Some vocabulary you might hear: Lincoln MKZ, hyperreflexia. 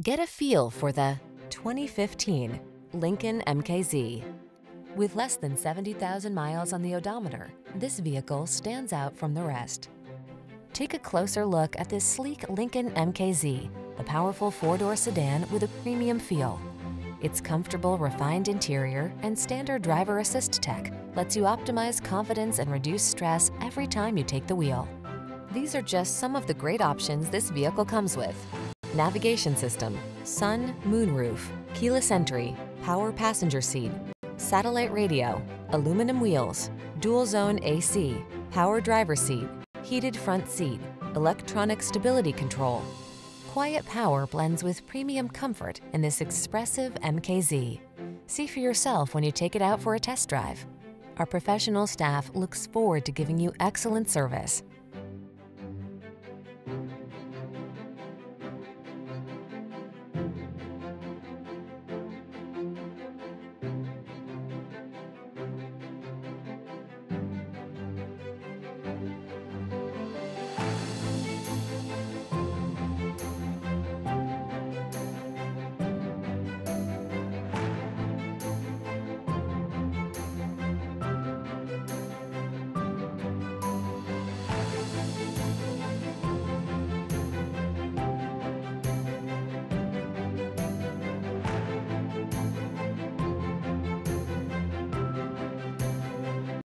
Get a feel for the 2015 Lincoln MKZ. With less than 70,000 miles on the odometer, this vehicle stands out from the rest. Take a closer look at this sleek Lincoln MKZ, the powerful four-door sedan with a premium feel. Its comfortable, refined interior and standard driver assist tech lets you optimize confidence and reduce stress every time you take the wheel. These are just some of the great options this vehicle comes with: navigation system, sun, moon roof, keyless entry, power passenger seat, satellite radio, aluminum wheels, dual zone AC, power driver seat, heated front seat, electronic stability control. Quiet power blends with premium comfort in this expressive MKZ. See for yourself when you take it out for a test drive. Our professional staff looks forward to giving you excellent service.